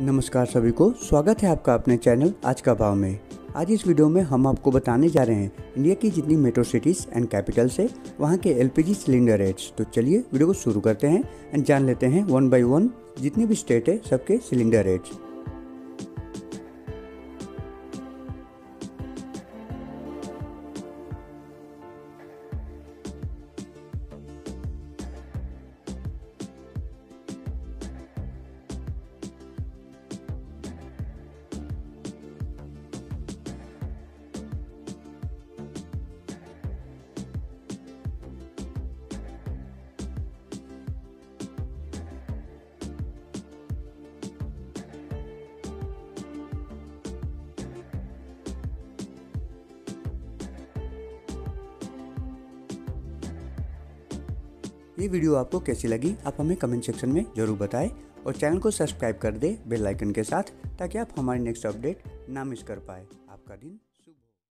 नमस्कार सभी को, स्वागत है आपका अपने चैनल आज का भाव में। आज इस वीडियो में हम आपको बताने जा रहे हैं इंडिया की जितनी मेट्रो सिटीज़ एंड कैपिटल्स है वहाँ के एलपीजी सिलेंडर रेट्स। तो चलिए वीडियो को शुरू करते हैं एंड जान लेते हैं वन बाय वन जितने भी स्टेट है सबके सिलेंडर रेट्स। ये वीडियो आपको कैसी लगी आप हमें कमेंट सेक्शन में जरूर बताएं और चैनल को सब्सक्राइब कर दें बेल आइकन के साथ, ताकि आप हमारे नेक्स्ट अपडेट ना मिस कर पाए। आपका दिन